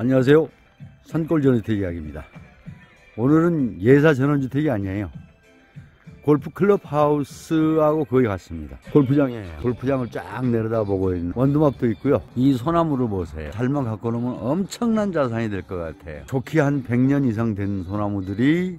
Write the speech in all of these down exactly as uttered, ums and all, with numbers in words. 안녕하세요. 산골전원주택 이야기입니다. 오늘은 예사 전원주택이 아니에요. 골프클럽 하우스하고 거기 갔습니다. 골프장이에요. 골프장을 쫙 내려다보고 있는 원두막도 있고요. 이 소나무를 보세요. 잘만 갖고 놓으면 엄청난 자산이 될 것 같아요. 좋게 한 백 년 이상 된 소나무들이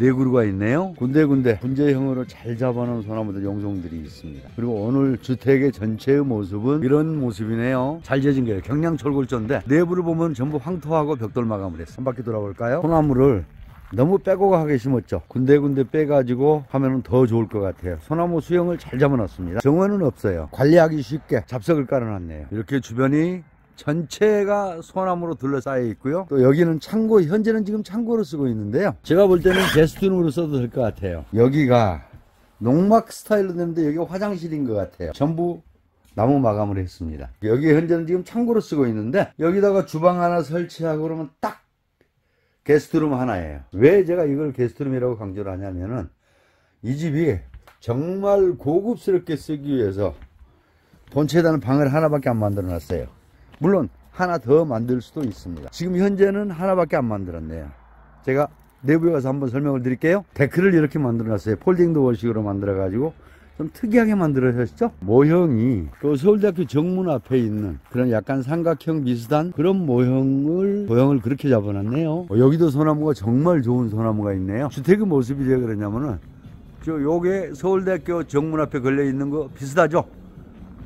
네 그루가 있네요. 군데군데 분재형으로 잘 잡아놓은 소나무들, 용종들이 있습니다. 그리고 오늘 주택의 전체의 모습은 이런 모습이네요. 잘 지어진 거예요. 경량철골조인데 내부를 보면 전부 황토하고 벽돌 마감을 했어요. 한 바퀴 돌아볼까요? 소나무를 너무 빼곡하게 심었죠. 군데군데 빼가지고 하면 더 좋을 것 같아요. 소나무 수형을 잘 잡아놨습니다. 정원은 없어요. 관리하기 쉽게 잡석을 깔아놨네요. 이렇게 주변이 전체가 소나무로 둘러싸여 있고요. 또 여기는 창고, 현재는 지금 창고로 쓰고 있는데요. 제가 볼 때는 게스트룸으로 써도 될 것 같아요. 여기가 농막 스타일로 되는데 여기가 화장실인 것 같아요. 전부 나무 마감을 했습니다. 여기 현재는 지금 창고로 쓰고 있는데 여기다가 주방 하나 설치하고 그러면 딱 게스트룸 하나예요. 왜 제가 이걸 게스트룸이라고 강조를 하냐면은 이 집이 정말 고급스럽게 쓰기 위해서 본체에다는 방을 하나밖에 안 만들어 놨어요. 물론 하나 더 만들 수도 있습니다. 지금 현재는 하나밖에 안 만들었네요. 제가 내부에 가서 한번 설명을 드릴게요. 데크를 이렇게 만들어 놨어요. 폴딩 도어식으로 만들어 가지고 좀 특이하게 만들어졌죠. 모형이 또 서울대학교 정문 앞에 있는 그런 약간 삼각형 비슷한 그런 모형을 모형을 그렇게 잡아놨네요. 여기도 소나무가 정말 좋은 소나무가 있네요. 주택의 모습이 왜 그러냐면은 저 요게 서울대학교 정문 앞에 걸려있는 거 비슷하죠.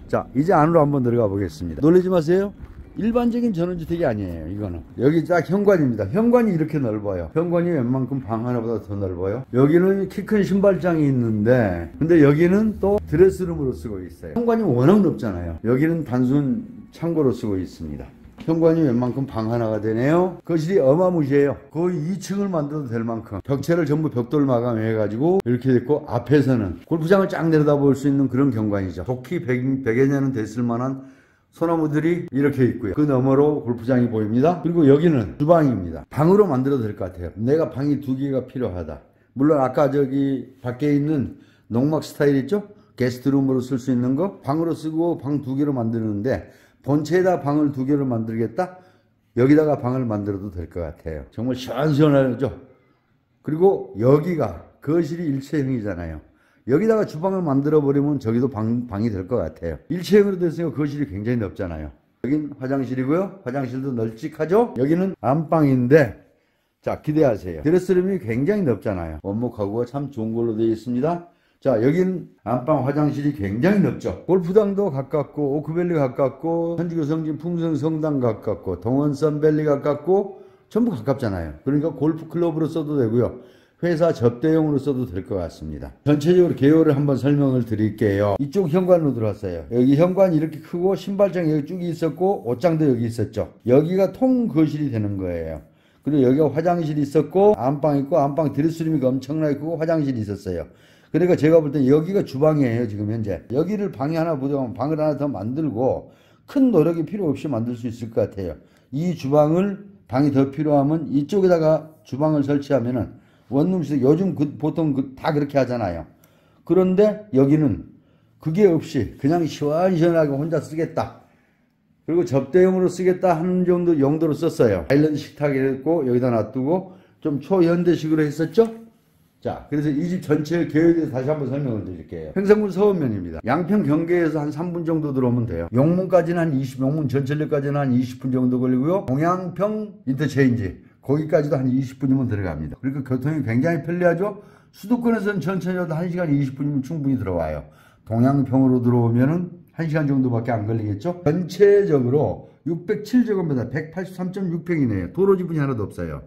자, 이제 안으로 한번 들어가 보겠습니다. 놀라지 마세요. 일반적인 전원주택이 아니에요. 이거는 여기 딱 현관입니다. 현관이 이렇게 넓어요. 현관이 웬만큼 방 하나보다 더 넓어요. 여기는 키 큰 신발장이 있는데 근데 여기는 또 드레스룸으로 쓰고 있어요. 현관이 워낙 넓잖아요. 여기는 단순 창고로 쓰고 있습니다. 현관이 웬만큼 방 하나가 되네요. 거실이 어마무시해요. 거의 이 층을 만들어도 될 만큼 벽체를 전부 벽돌 마감해 가지고 이렇게 됐고 앞에서는 골프장을 쫙 내려다볼 수 있는 그런 경관이죠. 좋게 백여 년은 됐을 만한 소나무들이 이렇게 있고요. 그 너머로 골프장이 보입니다. 그리고 여기는 주방입니다. 방으로 만들어도 될 것 같아요. 내가 방이 두 개가 필요하다. 물론 아까 저기 밖에 있는 농막 스타일 있죠? 게스트룸으로 쓸 수 있는 거 방으로 쓰고 방 두 개로 만드는데 본체에다 방을 두 개로 만들겠다? 여기다가 방을 만들어도 될 것 같아요. 정말 시원시원하죠? 그리고 여기가 거실이 일체형이잖아요. 여기다가 주방을 만들어버리면 저기도 방, 방이 될 것 같아요. 일체형으로 됐으니까 거실이 굉장히 넓잖아요. 여긴 화장실이고요. 화장실도 널찍하죠? 여기는 안방인데 자 기대하세요. 드레스룸이 굉장히 넓잖아요. 원목 가구가 참 좋은 걸로 되어 있습니다. 자, 여긴 안방 화장실이 굉장히 넓죠. 골프장도 가깝고 오크밸리 가깝고 천주교성진 풍수원성당 가깝고 동원썬벨리 가깝고 전부 가깝잖아요. 그러니까 골프클럽으로 써도 되고요. 회사 접대용으로 써도 될 것 같습니다. 전체적으로 개요를 한번 설명을 드릴게요. 이쪽 현관으로 들어왔어요. 여기 현관이 이렇게 크고 신발장 여기 쭉 있었고 옷장도 여기 있었죠. 여기가 통거실이 되는 거예요. 그리고 여기가 화장실이 있었고 안방 있고 안방 드레스룸이 엄청나게 크고 화장실이 있었어요. 그러니까 제가 볼 때 여기가 주방이에요. 지금 현재 여기를 방이 하나 부족하면 방을 하나 더 만들고 큰 노력이 필요 없이 만들 수 있을 것 같아요. 이 주방을 방이 더 필요하면 이쪽에다가 주방을 설치하면은 원룸식 요즘 그, 보통 그, 다 그렇게 하잖아요. 그런데 여기는 그게 없이 그냥 시원시원하게 혼자 쓰겠다. 그리고 접대용으로 쓰겠다 하는 정도 용도로 썼어요. 아일랜드 식탁이 있고 여기다 놔두고 좀 초현대식으로 했었죠. 자, 그래서 이 집 전체의 계획에 대해서 다시 한번 설명을 드릴게요. 횡성군 서읍면입니다. 양평 경계에서 한 삼 분 정도 들어오면 돼요. 용문까지는 한 이십, 용문 전철역까지는 한 이십 분 정도 걸리고요. 동양평 인터체인지 거기까지도 한 이십 분이면 들어갑니다. 그러니까 교통이 굉장히 편리하죠. 수도권에서는 천천히 해도 한 시간 이십 분이면 충분히 들어와요. 동양평으로 들어오면은 한 시간 정도밖에 안 걸리겠죠. 전체적으로 육백칠 제곱미터, 백팔십삼 점 육 평이네요. 도로 지분이 하나도 없어요.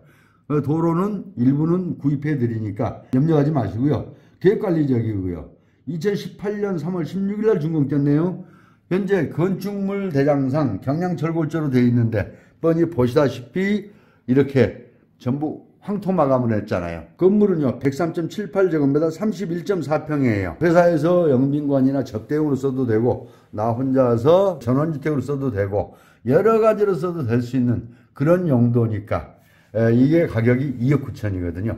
도로는 일부는 구입해 드리니까 염려하지 마시고요. 계획관리적이고요. 이천십팔 년 삼 월 십육 일 날 준공됐네요. 현재 건축물 대장상 경량철골조로 되어 있는데 뻔히 보시다시피 이렇게 전부 황토 마감을 했잖아요. 건물은요 백삼 점 칠팔 제곱미터 삼십일 점 사 평이에요 회사에서 영빈관이나 접대용으로 써도 되고 나 혼자서 전원주택으로 써도 되고 여러 가지로 써도 될 수 있는 그런 용도니까 에, 이게 가격이 이억 구천이거든요.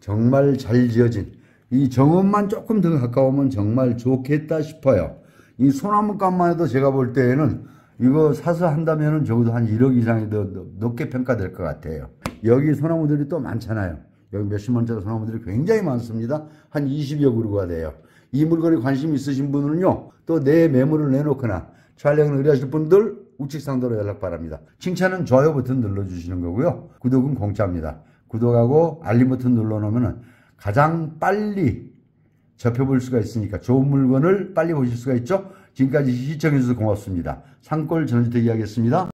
정말 잘 지어진 이 정원만 조금 더 가까우면 정말 좋겠다 싶어요. 이 소나무값만 해도 제가 볼 때에는 이거 사서 한다면은 적어도 한 일억 이상이 더 높게 평가될 것 같아요. 여기 소나무들이 또 많잖아요. 여기 몇십만짜리 소나무들이 굉장히 많습니다. 한 이십여 그루가 돼요. 이 물건에 관심 있으신 분은요, 또 내 매물을 내놓거나 촬영을 의뢰하실 분들 우측 상단으로 연락 바랍니다. 칭찬은 좋아요 버튼 눌러주시는 거고요. 구독은 공짜입니다. 구독하고 알림 버튼 눌러놓으면 가장 빨리 접해볼 수가 있으니까 좋은 물건을 빨리 보실 수가 있죠. 지금까지 시청해주셔서 고맙습니다. 산골 전원주택 이야기였습니다.